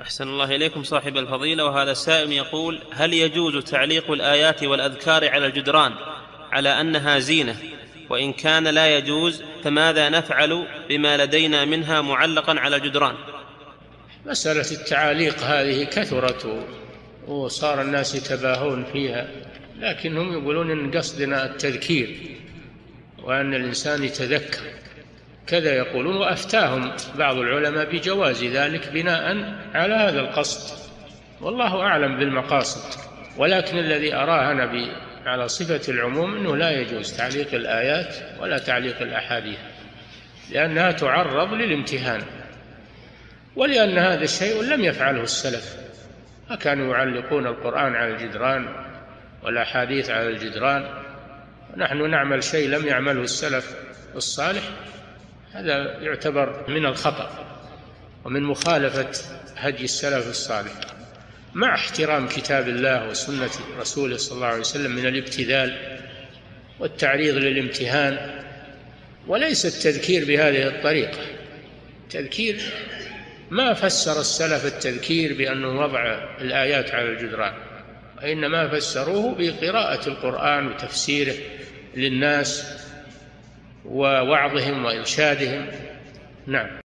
أحسن الله إليكم صاحب الفضيلة. وهذا السائل يقول: هل يجوز تعليق الآيات والأذكار على الجدران على أنها زينة؟ وإن كان لا يجوز فماذا نفعل بما لدينا منها معلقا على الجدران؟ مسألة التعاليق هذه كثرت وصار الناس يتباهون فيها، لكنهم يقولون إن قصدنا التذكير وأن الإنسان يتذكر كذا يقولون، وأفتاهم بعض العلماء بجواز ذلك بناء على هذا القصد، والله أعلم بالمقاصد. ولكن الذي أراه أنا على صفة العموم أنه لا يجوز تعليق الآيات ولا تعليق الأحاديث، لأنها تعرض للامتهان، ولأن هذا الشيء لم يفعله السلف، فكانوا يعلقون القرآن على الجدران والأحاديث على الجدران، ونحن نعمل شيء لم يعمله السلف الصالح، هذا يعتبر من الخطأ ومن مخالفة هدي السلف الصالح، مع احترام كتاب الله وسنة رسوله صلى الله عليه وسلم من الابتذال والتعريض للامتهان. وليس التذكير بهذه الطريقة، التذكير ما فسر السلف التذكير بأنه وضع الآيات على الجدران، وإنما فسروه بقراءة القرآن وتفسيره للناس ووعظهم وإرشادهم. نعم.